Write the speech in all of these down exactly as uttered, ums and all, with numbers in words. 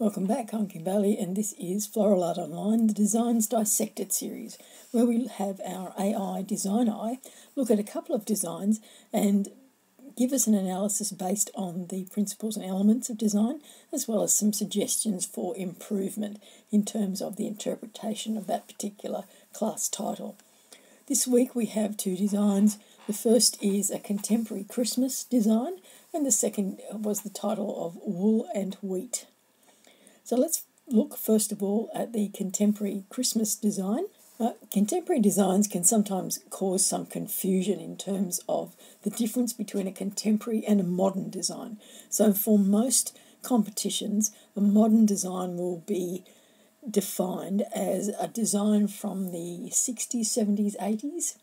Welcome back, I'm Kim Bailey, and this is Floral Art Online, the Designs Dissected series, where we have our A I DesignEye look at a couple of designs and give us an analysis based on the principles and elements of design, as well as some suggestions for improvement in terms of the interpretation of that particular class title. This week we have two designs. The first is a Contemporary Christmas design, and the second was the title of Wool and Wheat. So let's look first of all at the Contemporary Christmas design. Uh, contemporary designs can sometimes cause some confusion in terms of the difference between a contemporary and a modern design. So for most competitions, a modern design will be defined as a design from the sixties, seventies, eighties,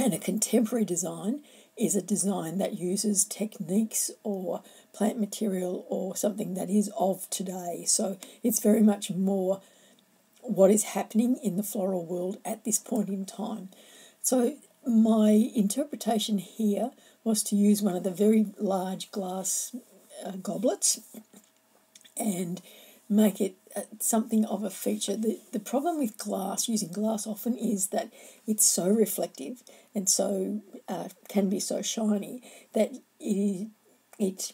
and a contemporary design is a design that uses techniques or plant material or something that is of today. So it's very much more what is happening in the floral world at this point in time. So my interpretation here was to use one of the very large glass uh, goblets and make it something of a feature. The, the problem with glass, using glass often, is that it's so reflective and so uh, can be so shiny that it, it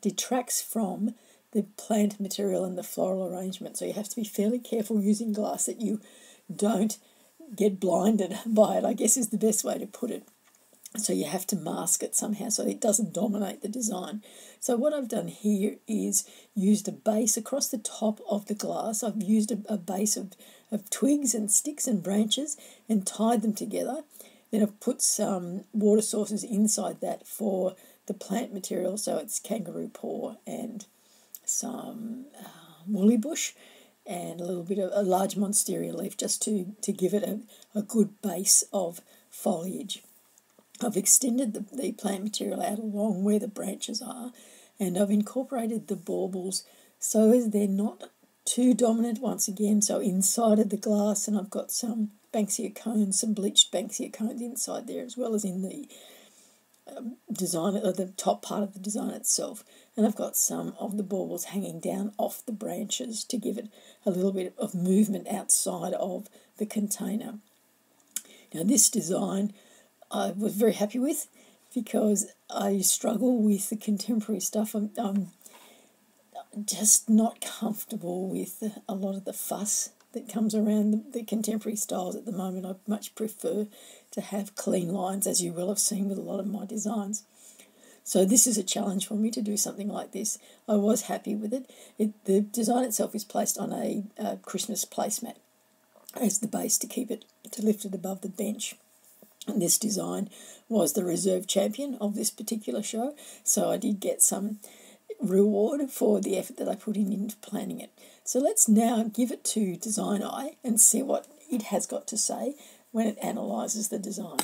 detracts from the plant material and the floral arrangement. So you have to be fairly careful using glass that you don't get blinded by it, I guess is the best way to put it. So you have to mask it somehow so it doesn't dominate the design. So what I've done here is used a base across the top of the glass. I've used a, a base of, of twigs and sticks and branches and tied them together. Then I've put some water sources inside that for the plant material. So it's kangaroo paw and some uh, woolly bush and a little bit of a large monstera leaf just to, to give it a, a good base of foliage. I've extended the, the plant material out along where the branches are, and I've incorporated the baubles so as they're not too dominant once again. So inside of the glass, and I've got some Banksia cones, some bleached Banksia cones inside there, as well as in the um, design, or the top part of the design itself. And I've got some of the baubles hanging down off the branches to give it a little bit of movement outside of the container. Now this design I was very happy with, because I struggle with the contemporary stuff. I'm, I'm just not comfortable with a lot of the fuss that comes around the, the contemporary styles at the moment. I much prefer to have clean lines, as you will have seen with a lot of my designs. So this is a challenge for me to do something like this. I was happy with it. it the design itself is placed on a, a Christmas placemat as the base to keep it, to lift it above the bench. And this design was the reserve champion of this particular show, so I did get some reward for the effort that I put in into planning it. So let's now give it to DesignEye and see what it has got to say when it analyses the design.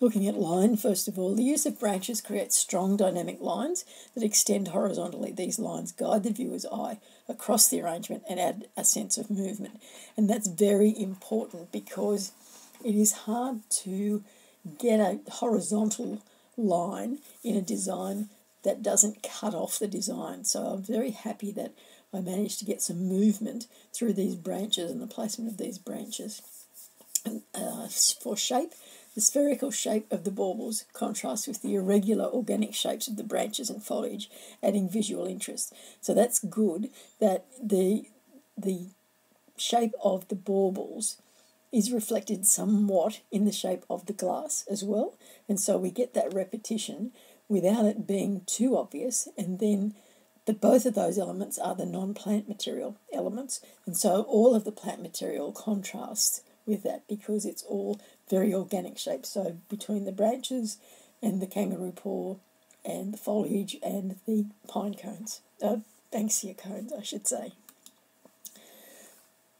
Looking at line, first of all, the use of branches creates strong dynamic lines that extend horizontally. These lines guide the viewer's eye across the arrangement and add a sense of movement. And that's very important, because it is hard to get a horizontal line in a design that doesn't cut off the design. So I'm very happy that I managed to get some movement through these branches and the placement of these branches. And, uh, for shape, the spherical shape of the baubles contrasts with the irregular organic shapes of the branches and foliage, adding visual interest. So that's good that the, the shape of the baubles is reflected somewhat in the shape of the glass as well. And so we get that repetition without it being too obvious. And then the, both of those elements are the non-plant material elements. And so all of the plant material contrasts with that, because it's all very organic shapes. So between the branches and the kangaroo paw and the foliage and the pine cones, uh, Banksia cones, I should say.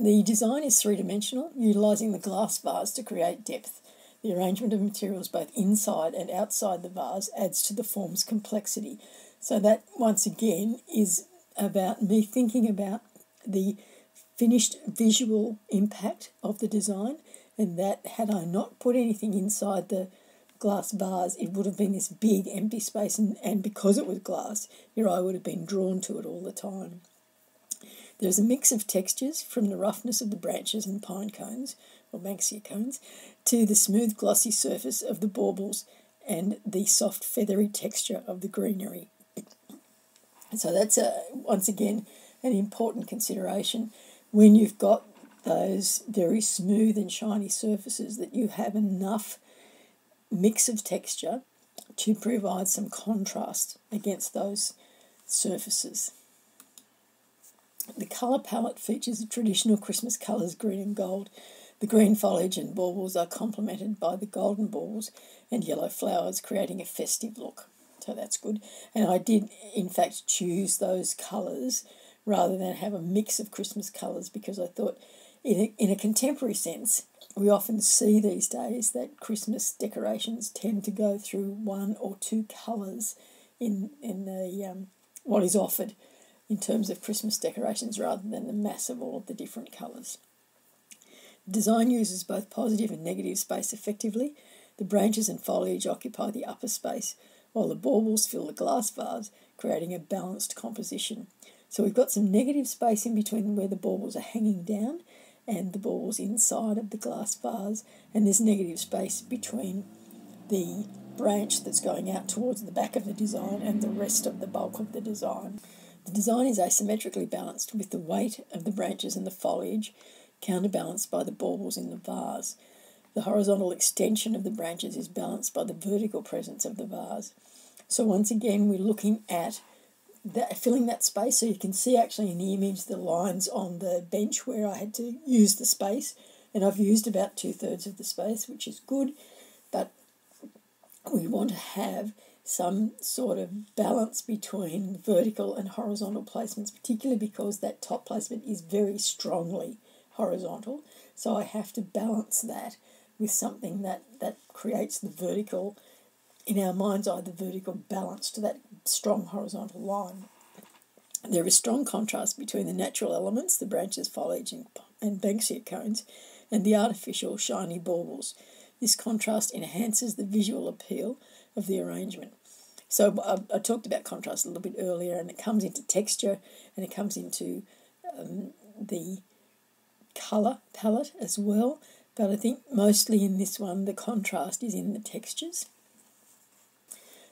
The design is three-dimensional, utilising the glass vase to create depth. The arrangement of materials both inside and outside the vase adds to the form's complexity. So that, once again, is about me thinking about the finished visual impact of the design, and that had I not put anything inside the glass vase, it would have been this big empty space, and, and because it was glass, your eye would have been drawn to it all the time. There's a mix of textures, from the roughness of the branches and pine cones, or Banksia cones, to the smooth glossy surface of the baubles and the soft feathery texture of the greenery. So that's, a, once again, an important consideration when you've got those very smooth and shiny surfaces, that you have enough mix of texture to provide some contrast against those surfaces. The colour palette features the traditional Christmas colours, green and gold. The green foliage and baubles are complemented by the golden baubles and yellow flowers, creating a festive look. So that's good. And I did, in fact, choose those colours rather than have a mix of Christmas colours, because I thought, in a, in a contemporary sense, we often see these days that Christmas decorations tend to go through one or two colours in, in the um, what is offered in terms of Christmas decorations, rather than the mass of all of the different colours. Design uses both positive and negative space effectively. The branches and foliage occupy the upper space, while the baubles fill the glass vase, creating a balanced composition. So we've got some negative space in between where the baubles are hanging down and the baubles inside of the glass vase, and there's negative space between the branch that's going out towards the back of the design and the rest of the bulk of the design. The design is asymmetrically balanced, with the weight of the branches and the foliage counterbalanced by the baubles in the vase. The horizontal extension of the branches is balanced by the vertical presence of the vase. So once again, we're looking at that, filling that space, so you can see actually in the image the lines on the bench where I had to use the space, and I've used about two-thirds of the space, which is good, but we want to have some sort of balance between vertical and horizontal placements, particularly because that top placement is very strongly horizontal, so I have to balance that with something that, that creates the vertical, in our mind's eye, the vertical balance to that strong horizontal line. There is strong contrast between the natural elements, the branches, foliage and, and Banksia cones, and the artificial shiny baubles. This contrast enhances the visual appeal of the arrangement. So I, I talked about contrast a little bit earlier, and it comes into texture, and it comes into um, the colour palette as well, but I think mostly in this one the contrast is in the textures.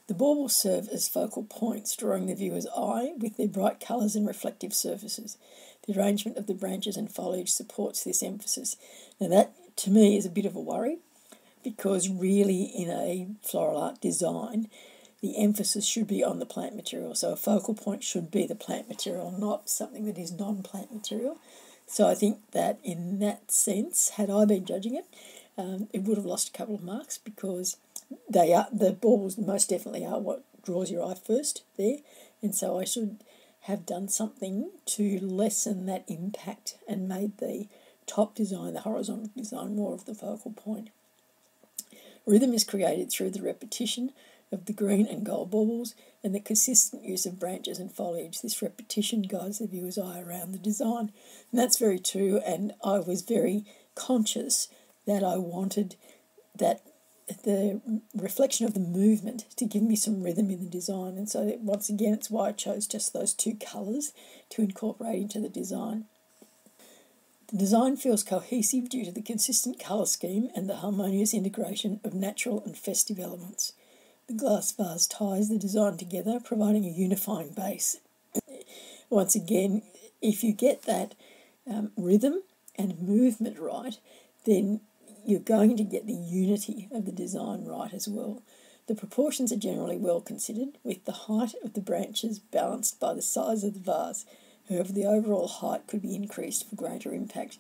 The baubles serve as focal points, drawing the viewer's eye with their bright colours and reflective surfaces. The arrangement of the branches and foliage supports this emphasis. Now that, to me, is a bit of a worry, because really in a floral art design, the emphasis should be on the plant material. So a focal point should be the plant material, not something that is non-plant material. So I think that in that sense, had I been judging it, um, it would have lost a couple of marks, because they are, the baubles most definitely are what draws your eye first there, and so I should have done something to lessen that impact and made the top design, the horizontal design, more of the focal point. Rhythm is created through the repetition of the green and gold baubles and the consistent use of branches and foliage. This repetition guides the viewer's eye around the design, and that's very true, and I was very conscious that I wanted that the reflection of the movement to give me some rhythm in the design, and so once again it's why I chose just those two colours to incorporate into the design. The design feels cohesive due to the consistent colour scheme and the harmonious integration of natural and festive elements. The glass vase ties the design together, providing a unifying base. Once again, if you get that um, rhythm and movement right, then you're going to get the unity of the design right as well. The proportions are generally well considered, with the height of the branches balanced by the size of the vase. However, the overall height could be increased for greater impact.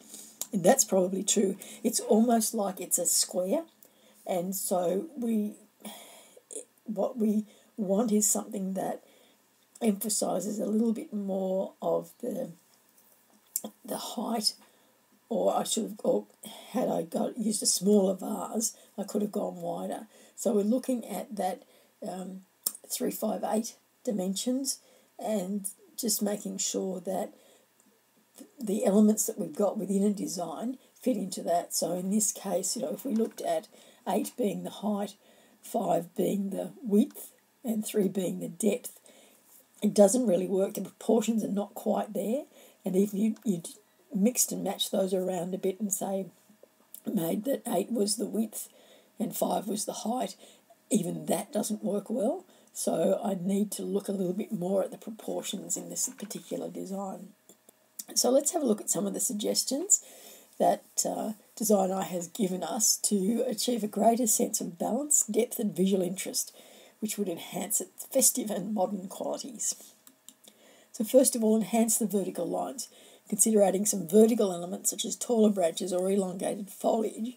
And that's probably true. It's almost like it's a square, and so we, what we want is something that emphasises a little bit more of the, the height. Or I should have, or had I got, used a smaller vase, I could have gone wider. So we're looking at that um, three five eight dimensions, and just making sure that the elements that we've got within a design fit into that. So in this case, you know, if we looked at eight being the height, five being the width and three being the depth, it doesn't really work. The proportions are not quite there. And if you you mixed and matched those around a bit and say made that eight was the width and five was the height, even that doesn't work well. So I need to look a little bit more at the proportions in this particular design. So let's have a look at some of the suggestions that uh, DesignEye has given us to achieve a greater sense of balance, depth and visual interest, which would enhance its festive and modern qualities. So first of all, enhance the vertical lines. Consider adding some vertical elements such as taller branches or elongated foliage,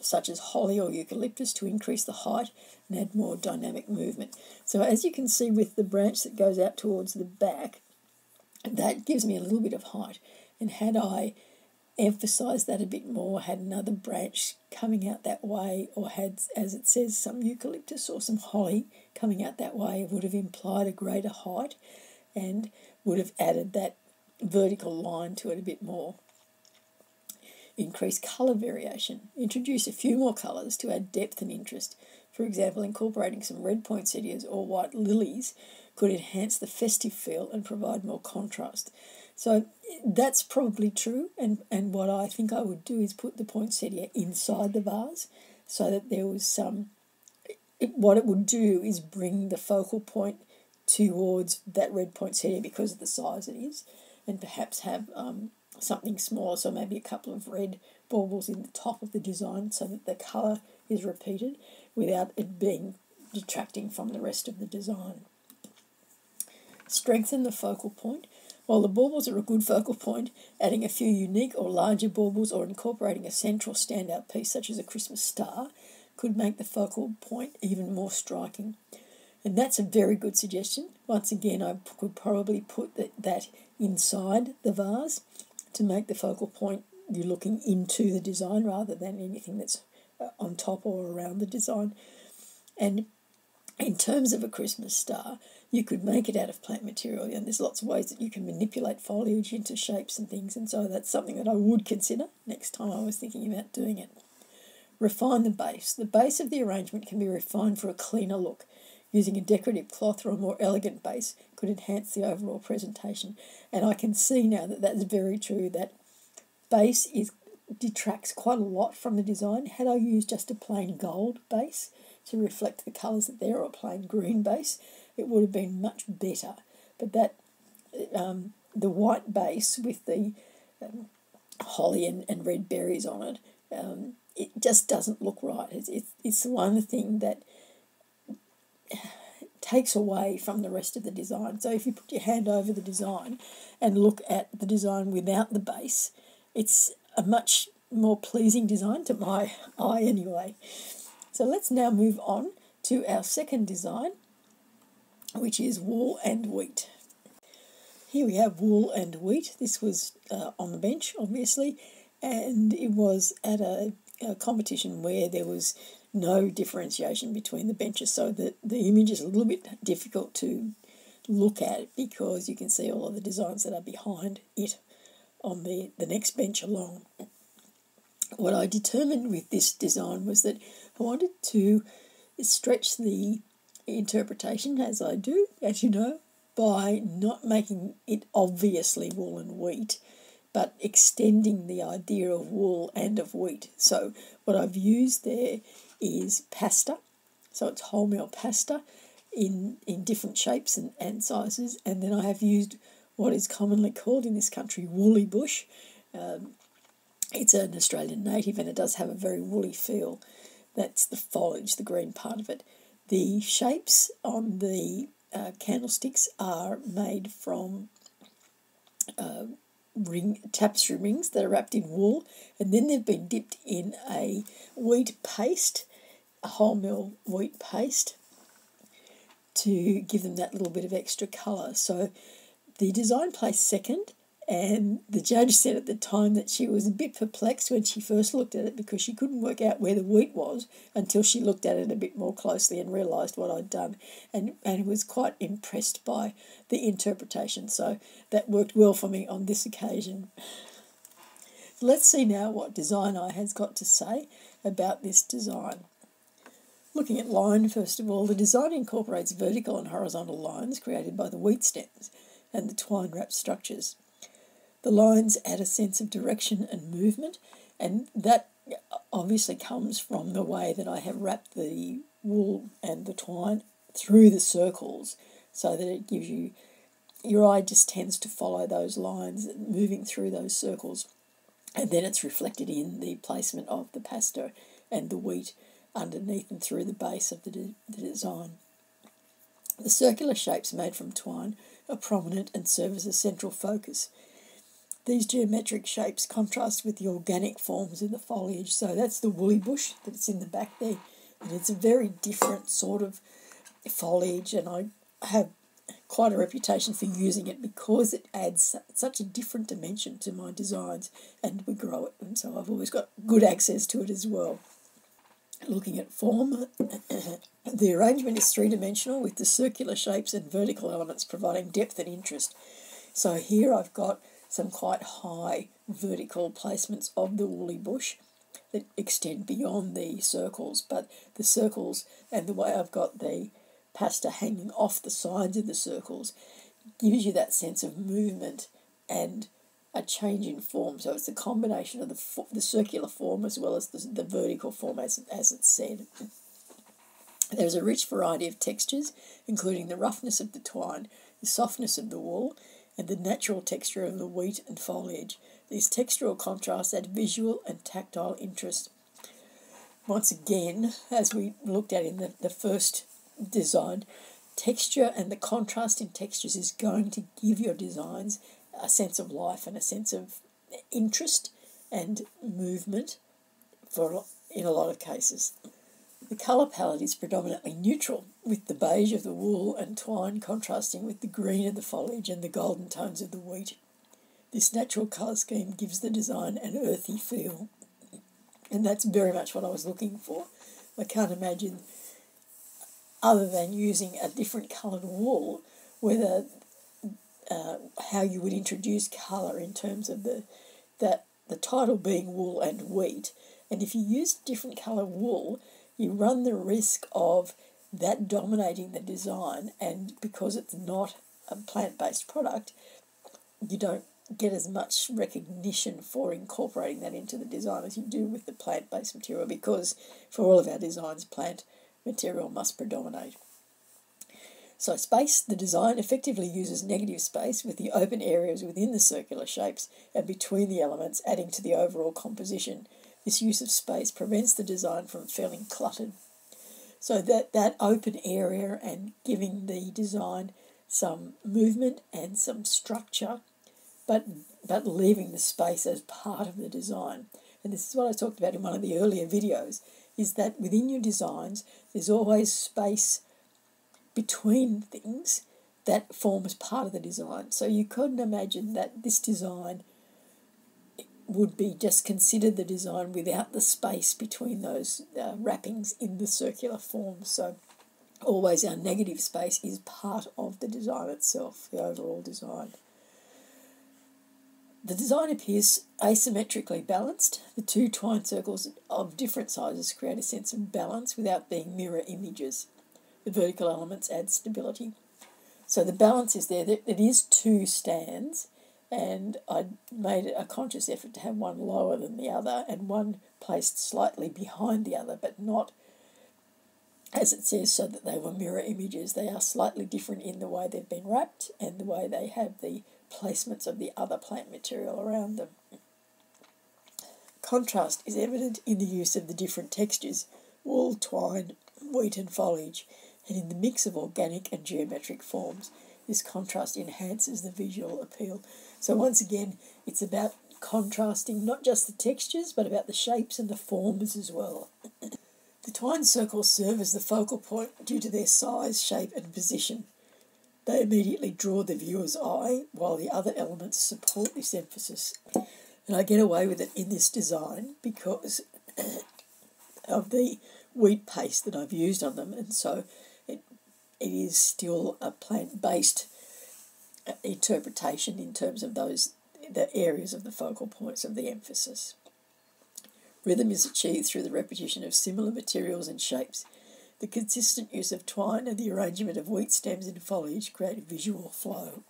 such as holly or eucalyptus, to increase the height and add more dynamic movement. So as you can see with the branch that goes out towards the back, that gives me a little bit of height. And had I emphasised that a bit more, had another branch coming out that way, or had, as it says, some eucalyptus or some holly coming out that way, it would have implied a greater height and would have added that vertical line to it a bit more. Increase colour variation. Introduce a few more colours to add depth and interest. For example, incorporating some red poinsettias or white lilies could enhance the festive feel and provide more contrast. So that's probably true, and, and what I think I would do is put the poinsettia inside the vase so that there was some... It, what it would do is bring the focal point towards that red poinsettia because of the size it is, and perhaps have... Um, something smaller, so maybe a couple of red baubles in the top of the design so that the colour is repeated without it being detracting from the rest of the design. Strengthen the focal point. While the baubles are a good focal point, adding a few unique or larger baubles or incorporating a central standout piece such as a Christmas star could make the focal point even more striking. And that's a very good suggestion. Once again, I could probably put that, that inside the vase to make the focal point you're looking into the design rather than anything that's on top or around the design. And in terms of a Christmas star, you could make it out of plant material, and there's lots of ways that you can manipulate foliage into shapes and things, and so that's something that I would consider next time I was thinking about doing it. Refine the base. The base of the arrangement can be refined for a cleaner look. Using a decorative cloth or a more elegant base could enhance the overall presentation. And I can see now that that's very true, that base is detracts quite a lot from the design. Had I used just a plain gold base to reflect the colours that there, or a plain green base, it would have been much better. But that um, the white base with the um, holly and, and red berries on it, um, it just doesn't look right. It's, it's, it's one thing that takes away from the rest of the design. So if you put your hand over the design and look at the design without the base, it's a much more pleasing design to my eye anyway. So let's now move on to our second design, which is Wool and Wheat. Here we have Wool and Wheat. This was uh, on the bench, obviously, and it was at a, a competition where there was no differentiation between the benches, so the, the image is a little bit difficult to look at because you can see all of the designs that are behind it on the, the next bench along. What I determined with this design was that I wanted to stretch the interpretation, as I do, as you know, by not making it obviously wool and wheat, but extending the idea of wool and of wheat. So what I've used there is pasta, so it's wholemeal pasta in, in different shapes and, and sizes, and then I have used what is commonly called in this country woolly bush. Um, it's an Australian native and it does have a very woolly feel. That's the foliage, the green part of it. The shapes on the uh, candlesticks are made from... Uh, ring tapestry rings that are wrapped in wool, and then they've been dipped in a wheat paste, a wholemeal wheat paste, to give them that little bit of extra colour. So the design placed second, and the judge said at the time that she was a bit perplexed when she first looked at it because she couldn't work out where the wheat was until she looked at it a bit more closely and realised what I'd done, and, and was quite impressed by the interpretation. So that worked well for me on this occasion. Let's see now what DesignEye has got to say about this design. Looking at line, first of all, the design incorporates vertical and horizontal lines created by the wheat stems and the twine-wrapped structures. The lines add a sense of direction and movement, and that obviously comes from the way that I have wrapped the wool and the twine through the circles, so that it gives you, your eye just tends to follow those lines moving through those circles, and then it's reflected in the placement of the pasta and the wheat underneath and through the base of the, de the design. The circular shapes made from twine are prominent and serve as a central focus. These geometric shapes contrast with the organic forms of the foliage. So that's the woolly bush that's in the back there, and it's a very different sort of foliage, and I have quite a reputation for using it because it adds such a different dimension to my designs, and we grow it, and so I've always got good access to it as well. Looking at form, the arrangement is three-dimensional with the circular shapes and vertical elements providing depth and interest. So here I've got some quite high vertical placements of the woolly bush that extend beyond the circles, but the circles and the way I've got the pasta hanging off the sides of the circles gives you that sense of movement and a change in form. So it's the combination of the, fo the circular form as well as the, the vertical form, as, as it's said. There's a rich variety of textures, including the roughness of the twine, the softness of the wool, and the natural texture of the wheat and foliage. These textural contrasts add visual and tactile interest. Once again, as we looked at in the, the first design, texture and the contrast in textures is going to give your designs a sense of life and a sense of interest and movement for in a lot of cases. The colour palette is predominantly neutral, with the beige of the wool and twine contrasting with the green of the foliage and the golden tones of the wheat. This natural colour scheme gives the design an earthy feel, and that's very much what I was looking for. I can't imagine, other than using a different coloured wool, whether uh, how you would introduce colour in terms of the, that, the title being wool and wheat. And if you use different colour wool, you run the risk of that dominating the design, and because it's not a plant-based product, you don't get as much recognition for incorporating that into the design as you do with the plant-based material, because for all of our designs, plant material must predominate. So space, the design effectively uses negative space with the open areas within the circular shapes and between the elements, adding to the overall composition. This use of space prevents the design from feeling cluttered. So that, that open area and giving the design some movement and some structure, but, but leaving the space as part of the design. And this is what I talked about in one of the earlier videos, is that within your designs, there's always space between things that forms part of the design. So you couldn't imagine that this design would be just considered the design without the space between those uh, wrappings in the circular form. So always our negative space is part of the design itself, the overall design. The design appears asymmetrically balanced. The two twine circles of different sizes create a sense of balance without being mirror images. The vertical elements add stability. So the balance is there. It is two stands, and I made a conscious effort to have one lower than the other and one placed slightly behind the other, but not, as it says, so that they were mirror images. They are slightly different in the way they've been wrapped and the way they have the placements of the other plant material around them. Contrast is evident in the use of the different textures, wool, twine, wheat and foliage, and in the mix of organic and geometric forms. This contrast enhances the visual appeal. So once again, it's about contrasting not just the textures, but about the shapes and the forms as well. The twine circles serve as the focal point due to their size, shape and position. They immediately draw the viewer's eye, while the other elements support this emphasis. And I get away with it in this design because of the wheat paste that I've used on them, and so it is still a plant-based interpretation in terms of those the areas of the focal points of the emphasis. Rhythm is achieved through the repetition of similar materials and shapes. The consistent use of twine and the arrangement of wheat stems and foliage create a visual flow.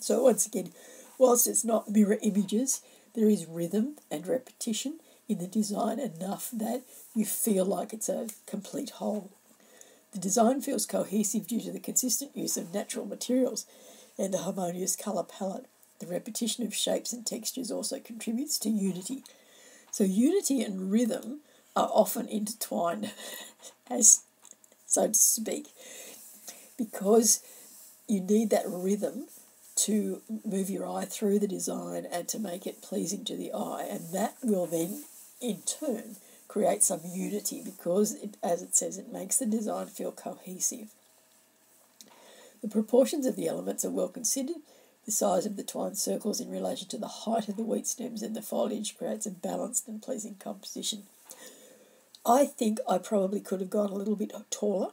So once again, whilst it's not mirror images, there is rhythm and repetition in the design enough that you feel like it's a complete whole. The design feels cohesive due to the consistent use of natural materials and a harmonious colour palette. The repetition of shapes and textures also contributes to unity. So unity and rhythm are often intertwined, as so to speak, because you need that rhythm to move your eye through the design and to make it pleasing to the eye, and that will then in turn create some unity because, it, as it says, it makes the design feel cohesive. The proportions of the elements are well considered. The size of the twine circles in relation to the height of the wheat stems and the foliage creates a balanced and pleasing composition. I think I probably could have gone a little bit taller,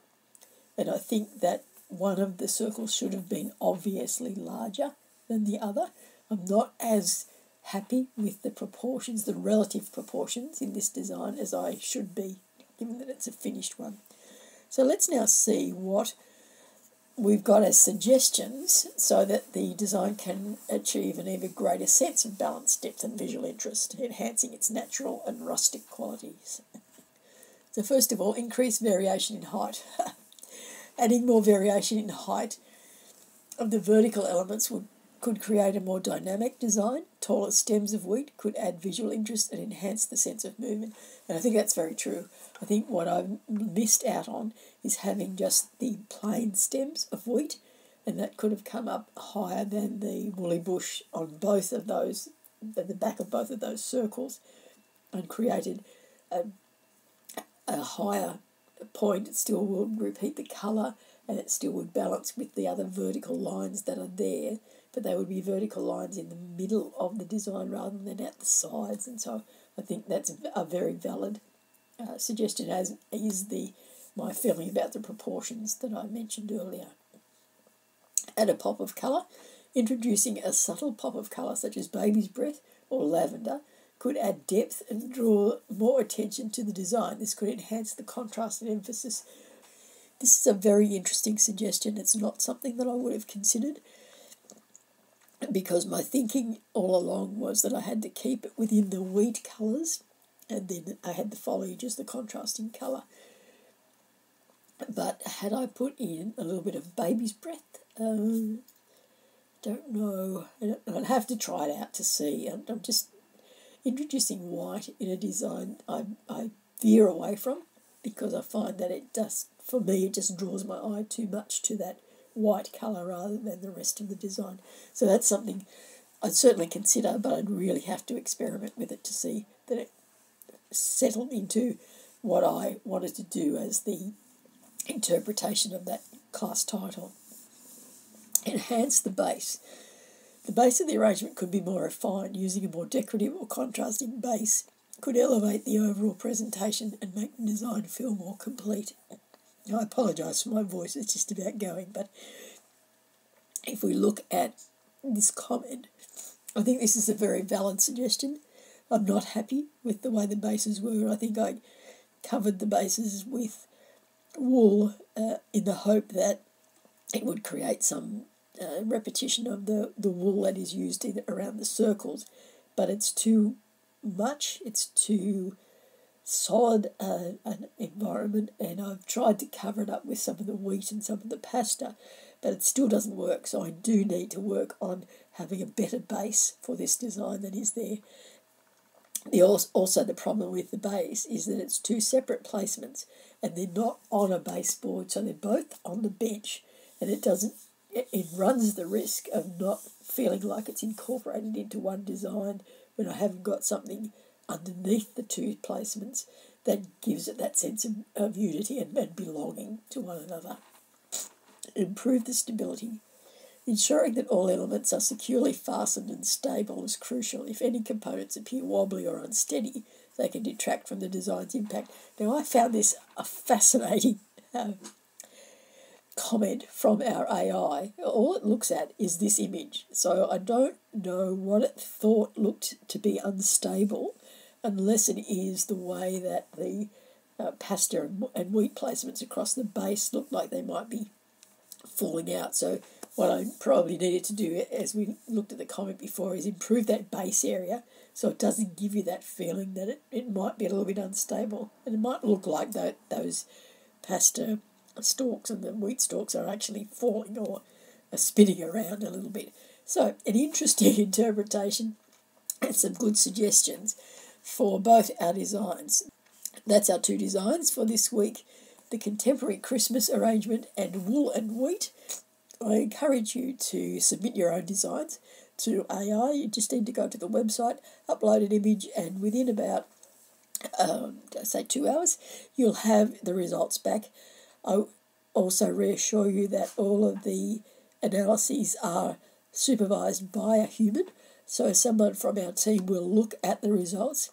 and I think that one of the circles should have been obviously larger than the other. I'm not as happy with the proportions, the relative proportions in this design as I should be, given that it's a finished one. So let's now see what we've got as suggestions so that the design can achieve an even greater sense of balance, depth and visual interest, enhancing its natural and rustic qualities. So first of all, increase variation in height. Adding more variation in height of the vertical elements would, could create a more dynamic design. Taller stems of wheat could add visual interest and enhance the sense of movement. And I think that's very true. I think what I've missed out on is having just the plain stems of wheat, and that could have come up higher than the woolly bush on both of those, at the back of both of those circles, and created a, a higher point. It still would repeat the colour and it still would balance with the other vertical lines that are there, but they would be vertical lines in the middle of the design rather than at the sides. And so I think that's a very valid uh, suggestion, as is the my feeling about the proportions that I mentioned earlier. Add a pop of colour. Introducing a subtle pop of colour such as baby's breath or lavender could add depth and draw more attention to the design. This could enhance the contrast and emphasis. This is a very interesting suggestion. It's not something that I would have considered because my thinking all along was that I had to keep it within the wheat colours, and then I had the foliage as the contrasting colour. But had I put in a little bit of baby's breath, um, don't know. I don't know. I'd have to try it out to see. I'm, I'm just... Introducing white in a design I, I veer away from because I find that it just, for me, it just draws my eye too much to that white colour rather than the rest of the design. So that's something I'd certainly consider, but I'd really have to experiment with it to see that it settled into what I wanted to do as the interpretation of that class title. Enhance the base. The base of the arrangement could be more refined. Using a more decorative or contrasting base could elevate the overall presentation and make the design feel more complete. Now, I apologise for my voice, it's just about going, but if we look at this comment, I think this is a very valid suggestion. I'm not happy with the way the bases were. I think I covered the bases with wool uh, in the hope that it would create some Uh, repetition of the, the wool that is used in, around the circles, but it's too much, it's too solid uh, an environment, and I've tried to cover it up with some of the wheat and some of the pasta, but it still doesn't work, so I do need to work on having a better base for this design than is there. The, also the problem with the base is that it's two separate placements and they're not on a baseboard, so they're both on the bench, and it doesn't It runs the risk of not feeling like it's incorporated into one design when I haven't got something underneath the two placements that gives it that sense of, of unity and, and belonging to one another. Improve the stability. Ensuring that all elements are securely fastened and stable is crucial. If any components appear wobbly or unsteady, they can detract from the design's impact. Now, I found this a fascinating um, comment from our A I. All it looks at is this image, so I don't know what it thought looked to be unstable unless it is the way that the uh, pasta and, and wheat placements across the base look like they might be falling out. So what I probably needed to do, as we looked at the comment before, is improve that base area so it doesn't give you that feeling that it, it might be a little bit unstable. And it might look like that those pasta stalks and the wheat stalks are actually falling or are spinning around a little bit. So an interesting interpretation and some good suggestions for both our designs. That's our two designs for this week, the Contemporary Christmas arrangement and Wool and Wheat. I encourage you to submit your own designs to A I. You just need to go to the website, upload an image, and within about, um, say, two hours, you'll have the results back. I also reassure you that all of the analyses are supervised by a human, so someone from our team will look at the results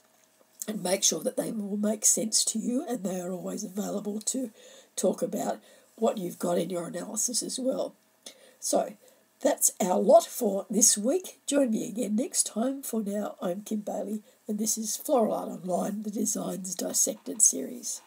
and make sure that they will make sense to you, and they are always available to talk about what you've got in your analysis as well. So that's our lot for this week. Join me again next time. For now, I'm Kim Bailey, and this is Floral Art Online, the Designs Dissected series.